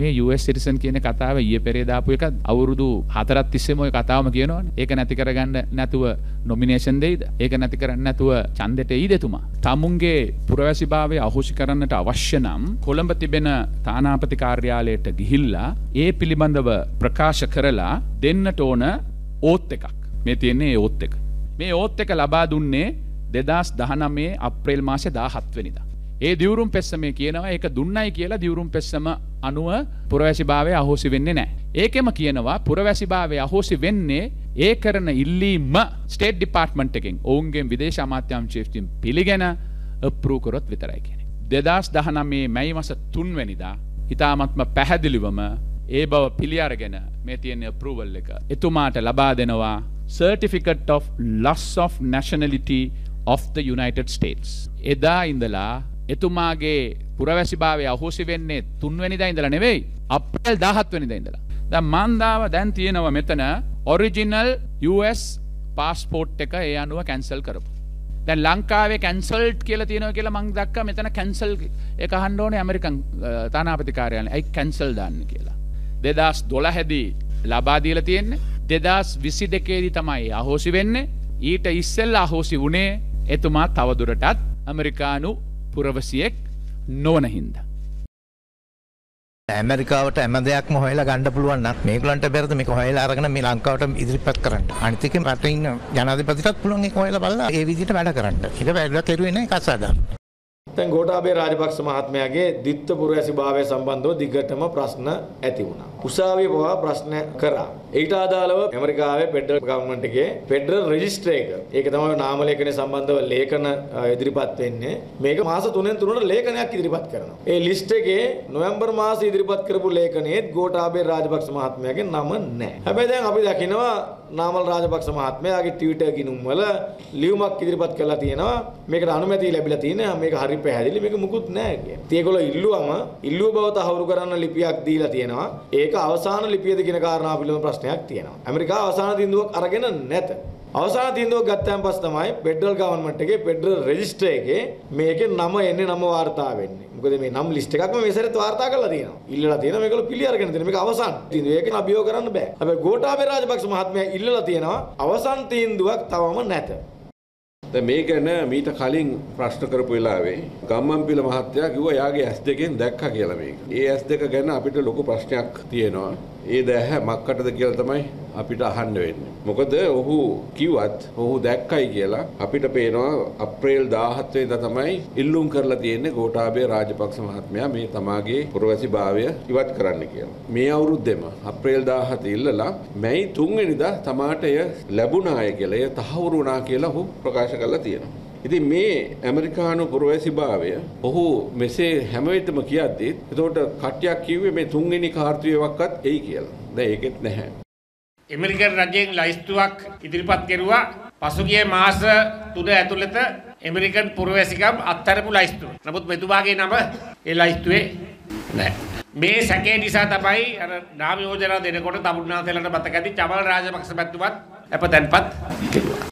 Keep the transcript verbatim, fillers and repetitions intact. මේ you S citizen කියන කතාව ඊයේ පෙරේදා ආපු එක අවුරුදු හතරක් තිස්සේම ඔය කතාවම කියනවනේ. ඒක නැති කරගන්න නැතුව nomination දෙයිද? ඒක නැති කරන්න නැතුව ඡන්දෙට ඊද එතුමා. තමුන්ගේ පුරවැසිභාවය අහෝසි කරන්නට අවශ්‍ය නම් කොළඹ තිබෙන තානාපති කාර්යාලයට ගිහිල්ලා ඒ පිළිබඳව ප්‍රකාශ කරලා දෙන්නට ඕන ඕත් එකක්. මේ තියෙන්නේ ඒ ඕත් එක. මේ ඕත් එක ලබා දුන්නේ දෙදාස් දහනවය අප්‍රේල් මාසේ දාහත් වෙනිදා. ඒ දිවුරුම් පෙස්සමේ කියනවා ඒක දුන්නයි කියලා දිවුරුම් පෙස්සම අනුව පුරවැසිභාවය අහෝසි වෙන්නේ නැහැ. ඒකෙම කියනවා පුරවැසිභාවය අහෝසි වෙන්නේ ඒ කරන ඉල්ලීම ස්ටේට් ඩිපාර්ට්මන්ට් එකෙන් ඔවුන්ගෙන් විදේශ අමාත්‍යාංශයෙන් පිළිගෙන අප්‍රූව් කරොත් විතරයි කියන්නේ. දෙදාස් දහනවය මැයි මාස තුන් වෙනිදා ඊටාත්ම පැහැදිලිවම ඒ බව පිළි අරගෙන මේ තියෙන අප්‍රූවල් එක එතුමාට ලබා දෙනවා Certificate of Loss of Nationality of the United States. එදා ඉඳලා එතුමාගේ පුරවැසිභාවය අහෝසි වෙන්නේ තුන්වෙනිදා ඉඳලා නෙවෙයි අප්‍රේල් දාහත් වෙනිදා ඉඳලා. දැන් මන්දාව දැන් තියෙනවා මෙතන ඔරිජිනල් යූ එස් પાස්පෝර්ට් එක ඒ අනුව කැන්සල් කරපො. දැන් ලංකාවේ කැන්සල්ඩ් කියලා තියෙනවා කියලා මං දැක්කා මෙතන කැන්සල් එක අහන්න ඕනේ ඇමරිකන් තානාපති කාර්යාලය. අයි කැන්සල් දාන්න කියලා. දෙදාස් දොළහ දී ලබා දීලා තියෙන්නේ. දෙදාස් විසි දෙකේ දී තමයි අහෝසි වෙන්නේ. ඊට ඉස්සෙල්ලා අහෝසි වුණේ එතුමා තවදුරටත් ඇමරිකානු පුරවැසියෙක් නොවන හින්දා. ඇමරිකාවට හැම දෙයක්ම හොයලා ගන්න පුළුවන් නම් මේගොල්ලන්ට බැරිද මේක හොයලා අරගෙන මේ ලංකාවට ඉදිරිපත් කරන්න. අනිත් එක රටේ ඉන්න ජනාධිපතිටත් පුළුවන් ඒක හොයලා බලලා ඒ විදිහට වැඩ කරන්න. ඒක වැඩිලා කෙරුවේ නැහැ කසාදාන. දැන් ගෝඨාභය රාජපක්ෂ මහත්මයාගේ ද්විත්ව පුරවැසිභාවය සම්බන්ධව දිගටම ප්‍රශ්න ඇති වුණා. උසාවිය පවා ප්‍රශ්න කරා. ඊට අදාළව ඇමරිකාවේ ෆෙඩරල් ගවර්න්මන්ට් එකේ ෆෙඩරල් රෙජිස්ට්‍රේ එක. ඒක තමයි නාමලේඛනය සම්බන්ධව ලේඛන ඉදිරිපත් වෙන්නේ. මේක මාස තුනෙන් තුනට ලේඛනයක් ඉදිරිපත් කරනවා. ඒ ලිස්ට් එකේ නොවැම්බර් මාසයේ ඉදිරිපත් කරපු ලේඛනයේ ගෝඨාභය රාජපක්ෂ මහත්මයාගේ නම නැහැ. හැබැයි දැන් අපි දකිනවා නාමල් රාජපක්ෂ මහත්මයාගේ ට්විටර් ගිණුම් වල ලියුමක් ඉදිරිපත් කරලා තියෙනවා. මේකට අනුමැතිය ලැබිලා තියෙනවා. මේක හරි පැහැදිලි මේක මුකුත් නැහැ කියන. ඉතින් ඒගොල්ලෝ ඉල්ලුවම ඉල්ලුව බව තහවුරු කරන්න ලිපියක් දීලා තියෙනවා. ඒක අවසාන ලිපියද කියන කාරණාව පිළිබඳ ප්‍රශ්නයක් තියෙනවා. ඇමරිකාව අවසාන දින්දුවක් අරගෙන නැත. අවසාන දින්දුවක් ගත්තාන් පස්සේ තමයි ෆෙඩරල් ගවර්න්මන්ට් එකේ ෆෙඩරල් රෙජිස්ටර් එකේ මේකේ නම එන්නේ නම වාර්තා වෙන්නේ. මොකද මේ නම් ලිස්ට් එකක්ම මේ සැරේ වාර්තා කරලා තියෙනවා. ඉල්ලලා තියෙනවා මේකල පිළි අරගෙන තියෙනවා. මේක අවසාන දින්දුව. ඒක අභියෝග කරන්න බෑ. හැබැයි ගෝඨාභය රාජපක්ෂ මහත්මයා ඉල්ලලා තියෙනවා අවසාන දින්දුවක් තවම නැත. දැන් මේ ගැන මීට කලින් ප්‍රශ්න කරපු වෙලාවේ ගම්මන්පිල මහත්තයා කිව්වා එයාගේ ඇස් දෙකෙන් දැක්කා කියලා මේක. ඒ ඇස් දෙක ගැන අපිට ලොකු ප්‍රශ්නයක් තියෙනවා. ඒ දැහ මක්කටද කියලා තමයි අපිට අහන්න වෙන්නේ. මොකද ඔහු කිව්වත් ඔහු දැක්කයි කියලා අපිට පේනවා අප්‍රේල් දාහත් වෙනිදා තමයි ඉල්ලුම් කරලා තියෙන්නේ ගෝඨාභය රාජපක්ෂ මහත්මයා මේ තමාගේ පුරවැසිභාවය ඉවත් කරන්න කියලා. මේ අවුරුද්දේම අප්‍රේල් දාහත ඉල්ලලා මැයි තුන් වෙනිදා තමාට එය ලැබුණාය කියලා එය තහවුරු වුණා කියලා ඔහු ප්‍රකාශ කරලා තියෙනවා. ඉතින් මේ ඇමරිකානු පුරවැසිභාවය ඔහු මෙසේ හැම වෙලෙම කියද්දී එතකොට කට්ටියක් කිව්වේ මේ තුන්වෙනි කාර්තුවේවක්වත් එයි කියලා. දැන් ඒකෙත් නැහැ. ඇමරිකන් රජයෙන් ලයිස්තුවක් ඉදිරිපත් කෙරුවා පසුගිය මාස තුන ඇතුළත ඇමරිකන් පුරවැසිකම් අත්හැරපු ලයිස්තුව. නමුත් මෙතුමාගේ නම ඒ ලයිස්තුවේ නැහැ. මේ සැකේ නිසා තමයි අර නාම යෝජනා දෙනකොට තමුන්නාන්සේලාට බත කැටි චමල් රාජපක්ෂ මැතිතුමත් අපතෙන්පත් කෙරුවා.